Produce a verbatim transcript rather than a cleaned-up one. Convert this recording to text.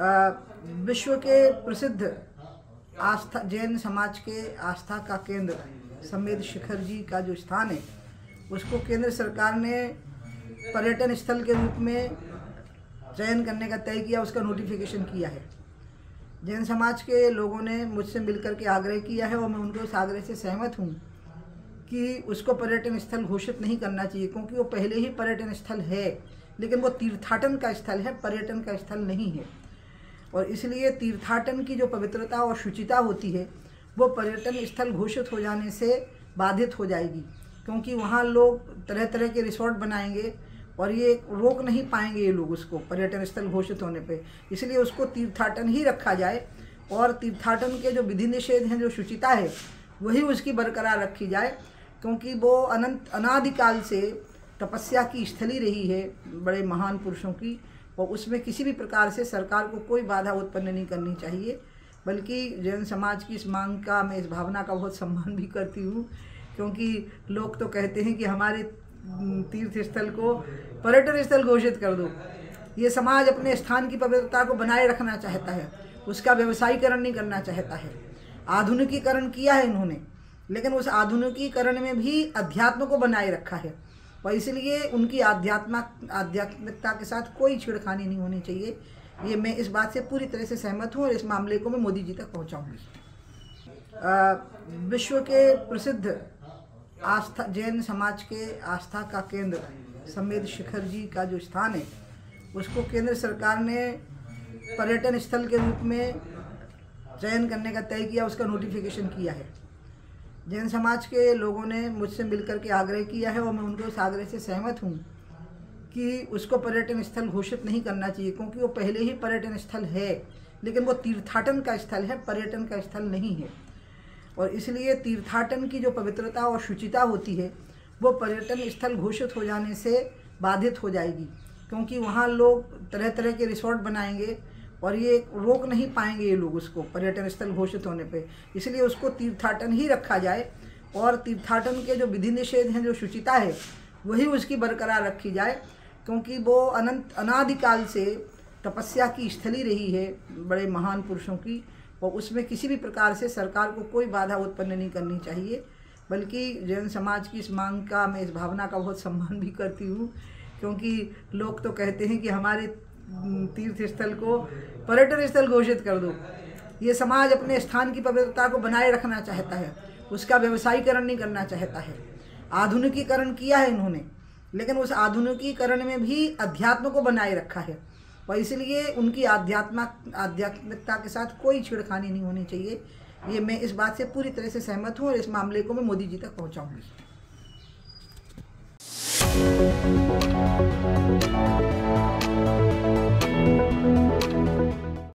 विश्व के प्रसिद्ध आस्था जैन समाज के आस्था का केंद्र सम्मेद शिखर जी का जो स्थान है उसको केंद्र सरकार ने पर्यटन स्थल के रूप में चयन करने का तय किया, उसका नोटिफिकेशन किया है। जैन समाज के लोगों ने मुझसे मिलकर के आग्रह किया है और मैं उनके इस आग्रह से सहमत हूँ कि उसको पर्यटन स्थल घोषित नहीं करना चाहिए, क्योंकि वो पहले ही पर्यटन स्थल है, लेकिन वो तीर्थाटन का स्थल है, पर्यटन का स्थल नहीं है। और इसलिए तीर्थाटन की जो पवित्रता और शुचिता होती है वो पर्यटन स्थल घोषित हो जाने से बाधित हो जाएगी, क्योंकि वहाँ लोग तरह तरह के रिसोर्ट बनाएंगे और ये रोक नहीं पाएंगे ये लोग उसको पर्यटन स्थल घोषित होने पे। इसलिए उसको तीर्थाटन ही रखा जाए और तीर्थाटन के जो विधि निषेध हैं, जो शुचिता है, वही उसकी बरकरार रखी जाए, क्योंकि वो अनंत अनादिकाल से तपस्या की स्थली रही है बड़े महान पुरुषों की, और उसमें किसी भी प्रकार से सरकार को कोई बाधा उत्पन्न नहीं करनी चाहिए। बल्कि जैन समाज की इस मांग का, मैं इस भावना का बहुत सम्मान भी करती हूँ, क्योंकि लोग तो कहते हैं कि हमारे तीर्थ स्थल को पर्यटन स्थल घोषित कर दो। ये समाज अपने स्थान की पवित्रता को बनाए रखना चाहता है, उसका व्यवसायीकरण नहीं करना चाहता है। आधुनिकीकरण किया है इन्होंने, लेकिन उस आधुनिकीकरण में भी अध्यात्म को बनाए रखा है, और इसलिए उनकी आध्यात्मिक आध्यात्मिकता के साथ कोई छेड़खानी नहीं होनी चाहिए। ये मैं इस बात से पूरी तरह से सहमत हूँ और इस मामले को मैं मोदी जी तक पहुँचाऊँगी। विश्व के प्रसिद्ध आस्था जैन समाज के आस्था का केंद्र सम्मेद शिखर जी का जो स्थान है उसको केंद्र सरकार ने पर्यटन स्थल के रूप में चयन करने का तय किया, उसका नोटिफिकेशन किया है। जैन समाज के लोगों ने मुझसे मिलकर के आग्रह किया है और मैं उनके इस आग्रह से सहमत हूँ कि उसको पर्यटन स्थल घोषित नहीं करना चाहिए, क्योंकि वो पहले ही पर्यटन स्थल है, लेकिन वो तीर्थाटन का स्थल है, पर्यटन का स्थल नहीं है। और इसलिए तीर्थाटन की जो पवित्रता और शुचिता होती है वो पर्यटन स्थल घोषित हो जाने से बाधित हो जाएगी, क्योंकि वहाँ लोग तरह तरह के रिसोर्ट बनाएंगे और ये रोक नहीं पाएंगे ये लोग उसको पर्यटन स्थल घोषित होने पे। इसलिए उसको तीर्थाटन ही रखा जाए और तीर्थाटन के जो विधि निषेध हैं, जो शुचिता है, वही उसकी बरकरार रखी जाए, क्योंकि वो अनंत अनादिकाल से तपस्या की स्थली रही है बड़े महान पुरुषों की, और उसमें किसी भी प्रकार से सरकार को कोई बाधा उत्पन्न नहीं करनी चाहिए। बल्कि जैन समाज की इस मांग का, मैं इस भावना का बहुत सम्मान भी करती हूँ, क्योंकि लोग तो कहते हैं कि हमारे तीर्थ स्थल को पर्यटन स्थल घोषित कर दो। ये समाज अपने स्थान की पवित्रता को बनाए रखना चाहता है, उसका व्यवसायीकरण नहीं करना चाहता है। आधुनिकीकरण किया है इन्होंने, लेकिन उस आधुनिकीकरण में भी अध्यात्म को बनाए रखा है, और इसलिए उनकी आध्यात्मिक आध्यात्मिकता के साथ कोई छेड़खानी नहीं होनी चाहिए। ये मैं इस बात से पूरी तरह से सहमत हूँ और इस मामले को मैं मोदी जी तक पहुँचाऊँगी।